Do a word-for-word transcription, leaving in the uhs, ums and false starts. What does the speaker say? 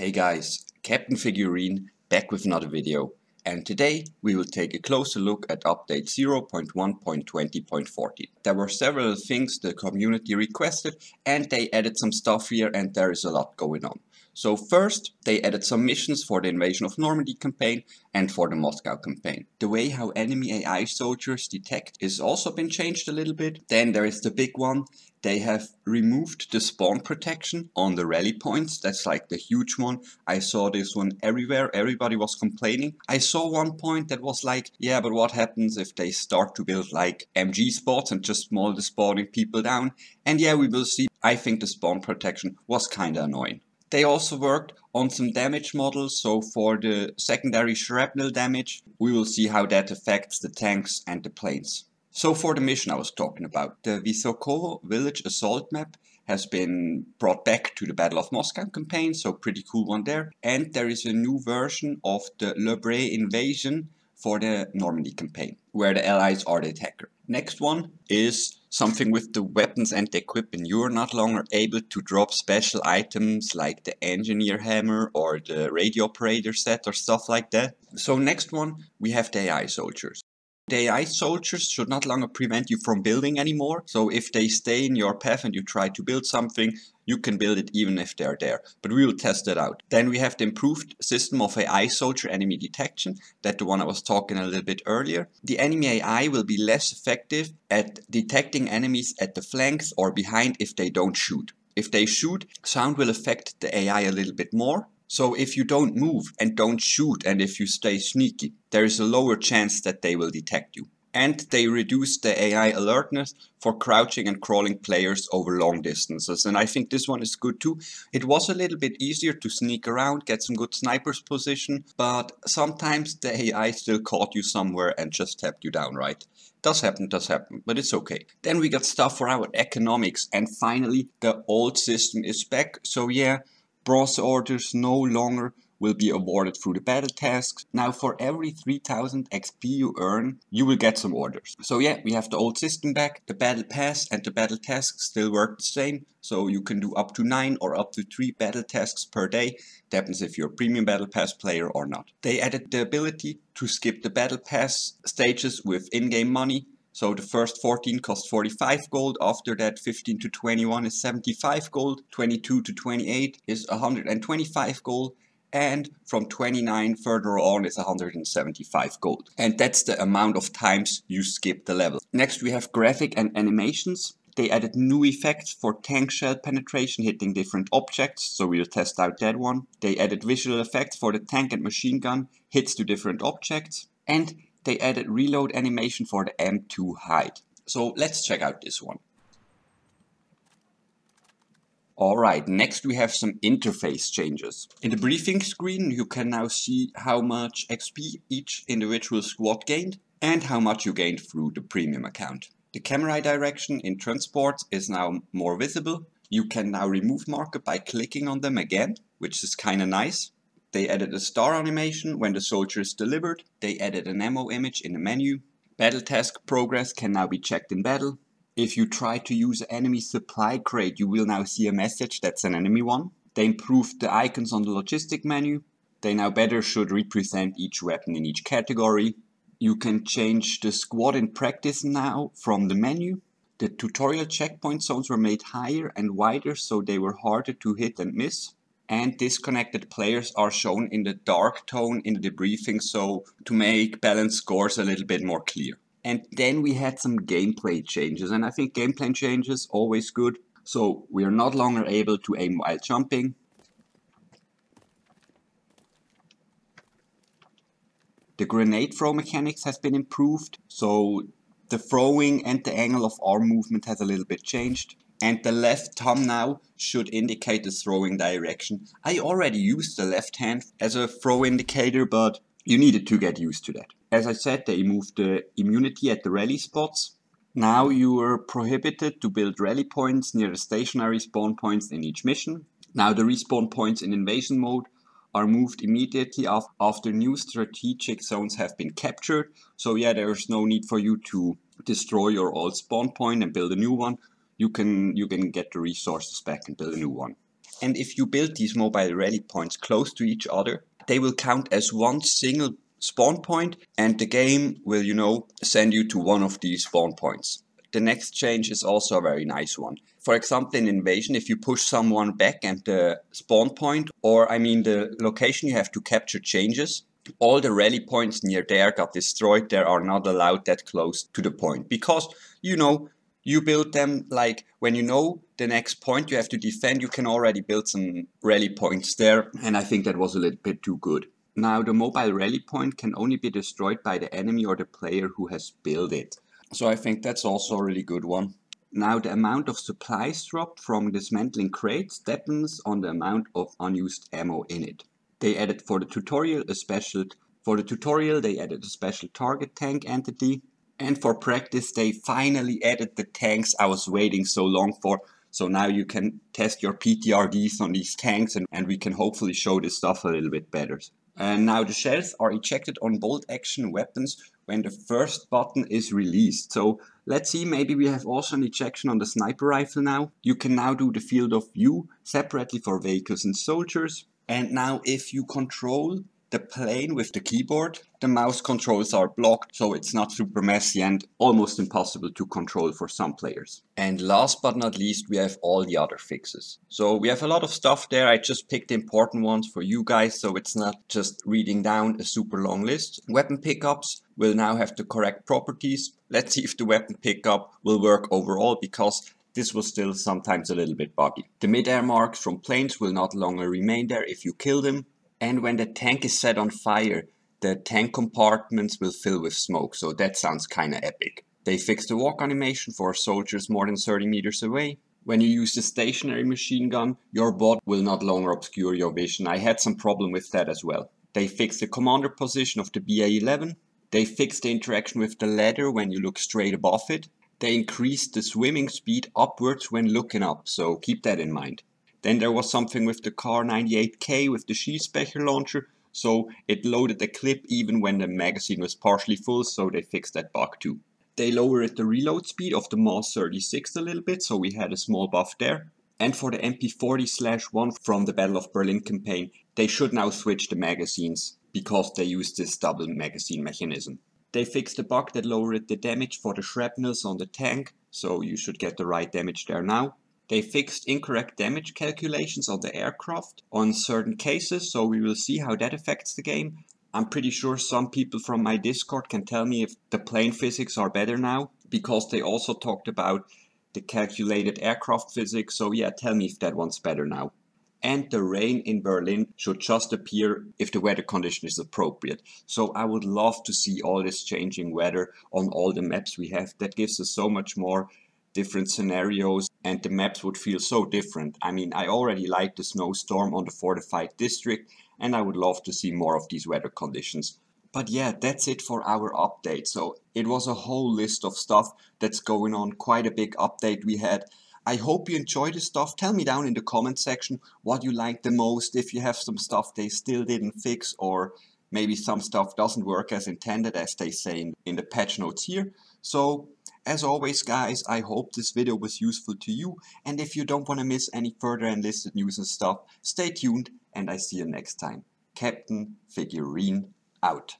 Hey guys, Captain Figureen back with another video, and today we will take a closer look at update zero point one point twenty point fourteen. There were several things the community requested and they added some stuff here, and there is a lot going on. So first they added some missions for the invasion of Normandy campaign and for the Moscow campaign. The way how enemy A I soldiers detect is also been changed a little bit. Then there is the big one. They have removed the spawn protection on the rally points. That's like the huge one. I saw this one everywhere. Everybody was complaining. I saw one point that was like, yeah, but what happens if they start to build like M G spots and just maul the spawning people down? And yeah, we will see. I think the spawn protection was kinda annoying. They also worked on some damage models, so for the secondary shrapnel damage, we will see how that affects the tanks and the planes. So for the mission I was talking about, the Visokovo village assault map has been brought back to the Battle of Moscow campaign, so pretty cool one there. And there is a new version of the Le Bray invasion for the Normandy campaign, where the allies are the attacker. Next one is something with the weapons and the equipment. You are not longer able to drop special items like the engineer hammer or the radio operator set or stuff like that. So next one, we have the A I soldiers. The A I soldiers should not longer prevent you from building anymore. So if they stay in your path and you try to build something, you can build it even if they're there. But we will test that out. Then we have the improved system of A I soldier enemy detection. That's the one I was talking a little bit earlier. The enemy A I will be less effective at detecting enemies at the flanks or behind if they don't shoot. If they shoot, sound will affect the A I a little bit more. So if you don't move and don't shoot, and if you stay sneaky, there is a lower chance that they will detect you. And they reduce the A I alertness for crouching and crawling players over long distances. And I think this one is good too. It was a little bit easier to sneak around, get some good sniper's position, but sometimes the A I still caught you somewhere and just tapped you down, right? Does happen, does happen, but it's okay. Then we got stuff for our economics, and finally the old system is back, so yeah. Bronze orders no longer will be awarded through the battle tasks. Now for every three thousand X P you earn, you will get some orders. So yeah, we have the old system back. The battle pass and the battle tasks still work the same. So you can do up to nine or up to three battle tasks per day. Depends if you're a premium battle pass player or not. They added the ability to skip the battle pass stages with in-game money. So the first fourteen costs forty-five gold, after that fifteen to twenty-one is seventy-five gold, twenty-two to twenty-eight is one hundred twenty-five gold, and from twenty-nine further on is one hundred seventy-five gold. And that's the amount of times you skip the level. Next we have graphic and animations. They added new effects for tank shell penetration hitting different objects, so we'll test out that one. They added visual effects for the tank and machine gun hits to different objects. And they added reload animation for the M two height. So let's check out this one. Alright, next we have some interface changes. In the briefing screen you can now see how much X P each individual squad gained and how much you gained through the premium account. The camera direction in transports is now more visible. You can now remove markers by clicking on them again, which is kinda nice. They added a star animation when the soldier is delivered. They added an ammo image in the menu. Battle task progress can now be checked in battle. If you try to use enemy supply crate, you will now see a message that's an enemy one. They improved the icons on the logistic menu. They now better should represent each weapon in each category. You can change the squad in practice now from the menu. The tutorial checkpoint zones were made higher and wider, so they were harder to hit and miss. And disconnected players are shown in the dark tone in the debriefing, so to make balanced scores a little bit more clear. And then we had some gameplay changes, and I think gameplay changes always good. So we are not longer able to aim while jumping. The grenade throw mechanics has been improved, so the throwing and the angle of arm movement has a little bit changed. And the left thumb now should indicate the throwing direction. I already used the left hand as a throw indicator, but you needed to get used to that. As I said, they moved the immunity at the rally spots. Now you are prohibited to build rally points near the stationary spawn points in each mission. Now the respawn points in invasion mode are moved immediately after new strategic zones have been captured. So yeah, there's no need for you to destroy your old spawn point and build a new one. You can, you can get the resources back and build a new one. And if you build these mobile rally points close to each other, they will count as one single spawn point, and the game will, you know, send you to one of these spawn points. The next change is also a very nice one. For example, in Invasion, if you push someone back and the spawn point, or I mean the location you have to capture changes, all the rally points near there got destroyed. They are not allowed that close to the point because, you know, you build them like when you know the next point you have to defend, you can already build some rally points there. And I think that was a little bit too good. Now, the mobile rally point can only be destroyed by the enemy or the player who has built it. So I think that's also a really good one. Now, the amount of supplies dropped from dismantling crates depends on the amount of unused ammo in it. They added for the tutorial a special for the tutorial they added a special target tank entity, and for practice they finally added the tanks I was waiting so long for. So now you can test your P T R Ds on these tanks, and, and we can hopefully show this stuff a little bit better. And now the shells are ejected on bolt action weapons when the first button is released. So let's see, maybe we have also an ejection on the sniper rifle now. You can now do the field of view separately for vehicles and soldiers. And now if you control the plane with the keyboard, the mouse controls are blocked, so it's not super messy and almost impossible to control for some players. And last but not least, we have all the other fixes. So we have a lot of stuff there. I just picked the important ones for you guys, so it's not just reading down a super long list. Weapon pickups will now have the correct properties. Let's see if the weapon pickup will work overall, because this was still sometimes a little bit buggy. The mid-air marks from planes will not longer remain there if you kill them. And when the tank is set on fire, the tank compartments will fill with smoke. So that sounds kinda epic. They fixed the walk animation for soldiers more than thirty meters away. When you use the stationary machine gun, your bot will not longer obscure your vision. I had some problem with that as well. They fixed the commander position of the B A eleven. They fixed the interaction with the ladder when you look straight above it. They increased the swimming speed upwards when looking up, so keep that in mind. Then there was something with the Kar ninety-eight K with the Schiesbecher launcher, so it loaded the clip even when the magazine was partially full, so they fixed that bug too. They lowered the reload speed of the M A S thirty-six a little bit, so we had a small buff there. And for the M P forty slash one from the Battle of Berlin campaign, they should now switch the magazines because they used this double magazine mechanism. They fixed the bug that lowered the damage for the shrapnels on the tank, so you should get the right damage there now. They fixed incorrect damage calculations on the aircraft on certain cases, so we will see how that affects the game. I'm pretty sure some people from my Discord can tell me if the plane physics are better now, because they also talked about the calculated aircraft physics, so yeah, tell me if that one's better now. And the rain in Berlin should just appear if the weather condition is appropriate. So I would love to see all this changing weather on all the maps we have. That gives us so much more different scenarios, and the maps would feel so different. I mean, I already like the snowstorm on the fortified district, and I would love to see more of these weather conditions. But yeah, that's it for our update. So it was a whole list of stuff that's going on, quite a big update we had. I hope you enjoyed this stuff. Tell me down in the comment section what you liked the most, if you have some stuff they still didn't fix, or maybe some stuff doesn't work as intended, as they say in the patch notes here. So, as always guys, I hope this video was useful to you, and if you don't want to miss any further Enlisted news and stuff, stay tuned, and I see you next time. Captain Figureen out.